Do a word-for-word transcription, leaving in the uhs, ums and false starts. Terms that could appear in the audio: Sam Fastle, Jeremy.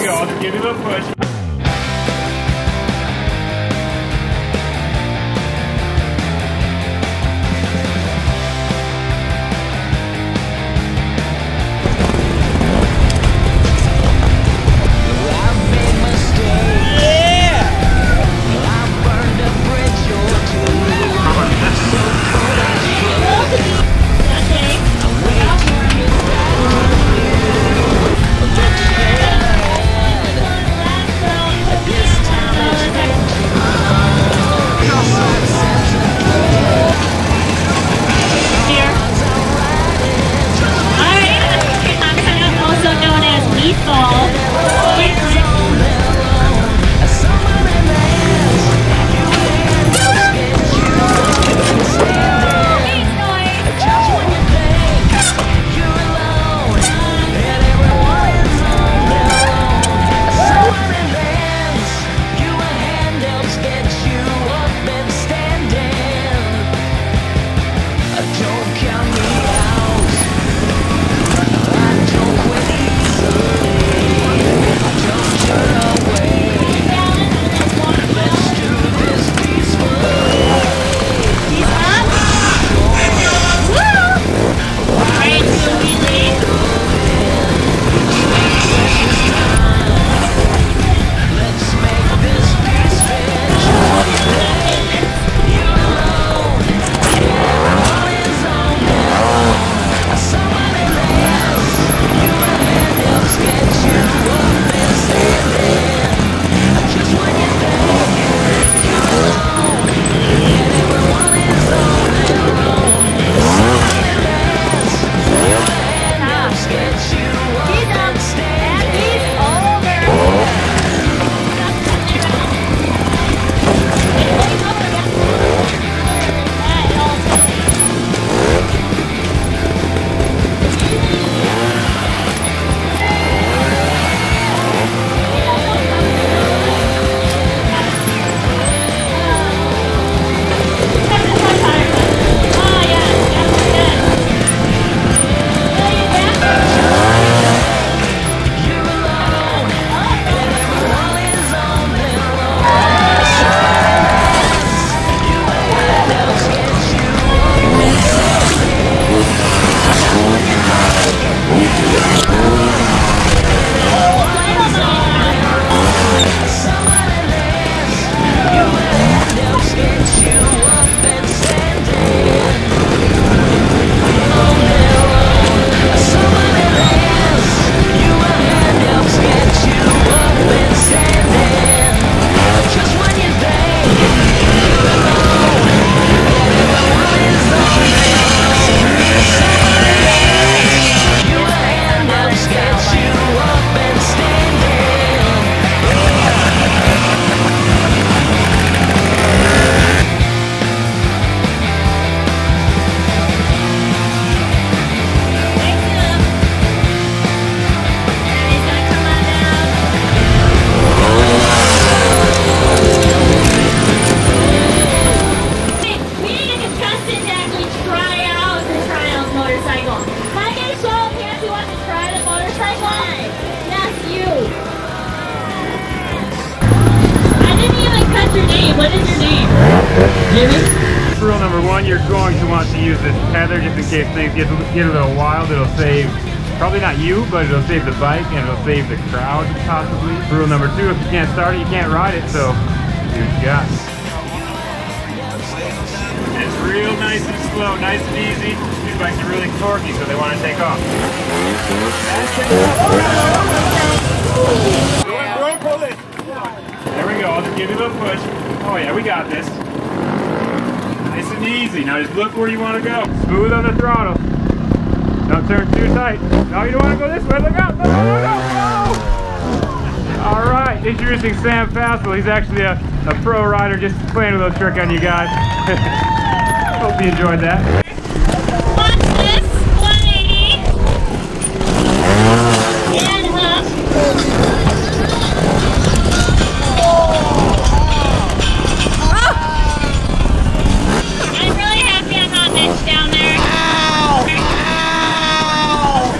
God, give him a push. What is your name? Jimmy? Rule number one, you're going to want to use this tether just in case things get, get a little wild. It'll save, probably not you, but it'll save the bike and it'll save the crowd possibly. Rule number two, if you can't start it, you can't ride it, so do what you got. It's real nice and slow, nice and easy. These bikes are really torquey, so they want to take off. There we go, I'll just give you a little push. Oh yeah, we got this. Nice and easy. Now just look where you want to go. Smooth on the throttle. Don't turn too tight. No, you don't want to go this way. Look out! No, no, no, no! All right, introducing Sam Fastle. He's actually a, a pro rider, just playing a little trick on you guys. Hope you enjoyed that.